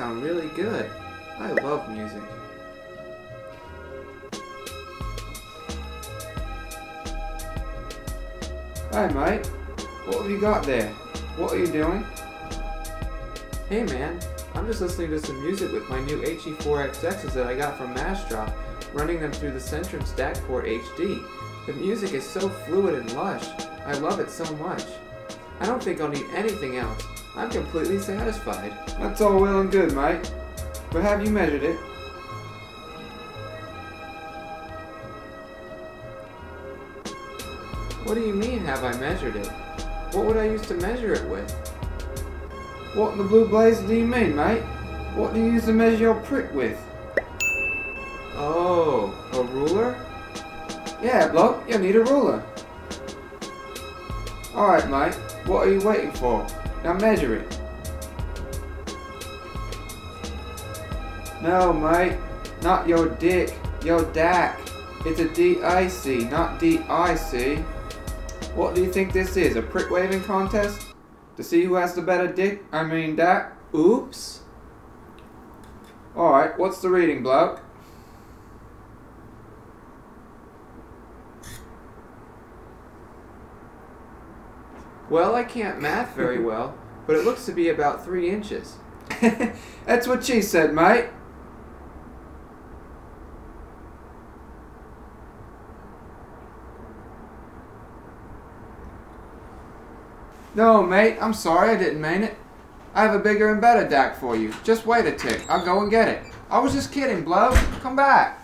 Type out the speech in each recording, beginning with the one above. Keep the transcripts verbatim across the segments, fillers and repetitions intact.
sound really good. I love music. Hi mate, what have you got there? What are you doing? Hey man, I'm just listening to some music with my new H E four X Xs that I got from Massdrop, running them through the Centrum Stackport H D. The music is so fluid and lush. I love it so much. I don't think I'll need anything else. I'm completely satisfied. That's all well and good, mate. But have you measured it? What do you mean, have I measured it? What would I use to measure it with? What in the blue blaze do you mean, mate? What do you use to measure your prick with? Oh, a ruler? Yeah, bloke, you'll need a ruler. Alright, mate, what are you waiting for? Now measure it. No, mate, not your dick, your D A C. It's a D A C, not D I C. What do you think this is, a prick waving contest? To see who has the better dick? I mean D A C? Oops. Alright, what's the reading, bloke? Well, I can't math very well, but it looks to be about three inches. That's what she said, mate. No, mate, I'm sorry, I didn't mean it. I have a bigger and better D A C for you. Just wait a tick, I'll go and get it. I was just kidding, bloke. Come back.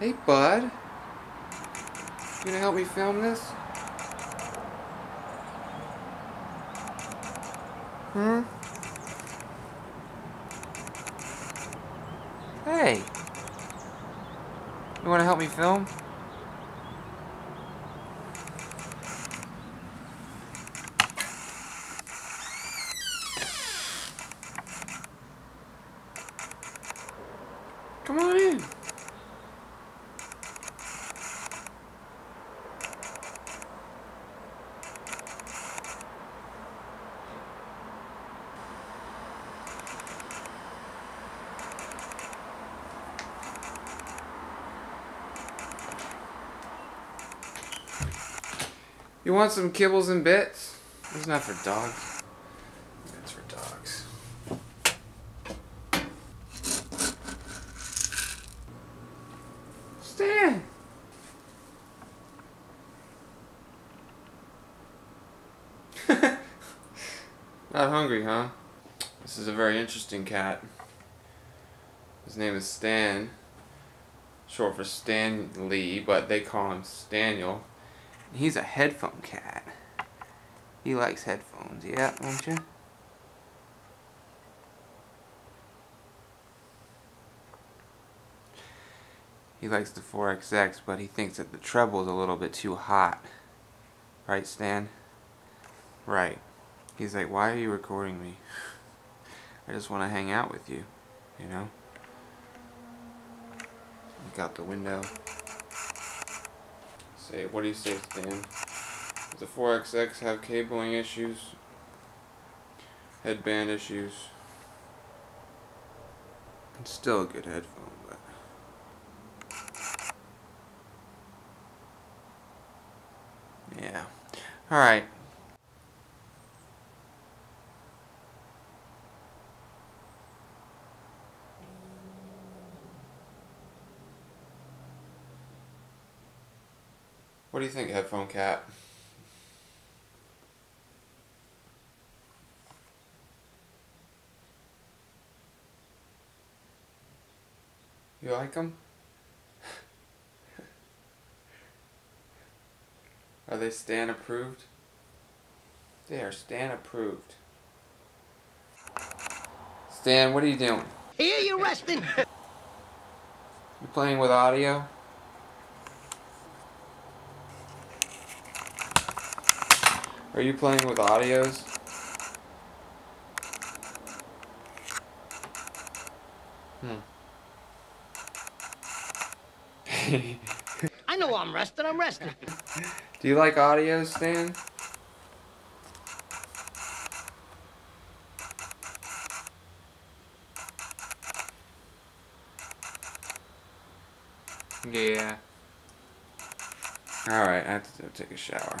Hey, bud. You gonna help me film this? Hmm? Hey! You wanna help me film? Come on in! You want some kibbles and bits? It's not for dogs. It's for dogs. Stan! Not hungry, huh? This is a very interesting cat. His name is Stan. Short for Stan Lee, but they call him Staniel. He's a headphone cat. He likes headphones, yeah, don't you? He likes the four X X, but he thinks that the treble is a little bit too hot. Right, Stan? Right. He's like, why are you recording me? I just want to hang out with you, you know? Look out the window. Say, what do you say, Stan? Does the four X X have cabling issues? Headband issues? It's still a good headphone, but... yeah. Alright. What do you think, headphone cat? You like them? Are they Stan approved? They are Stan approved. Stan, what are you doing? Here, you're resting. You playing with audio? Are you playing with audios? Hmm. I know I'm resting, I'm resting. Do you like audios, Stan? Yeah. Alright, I have to take a shower.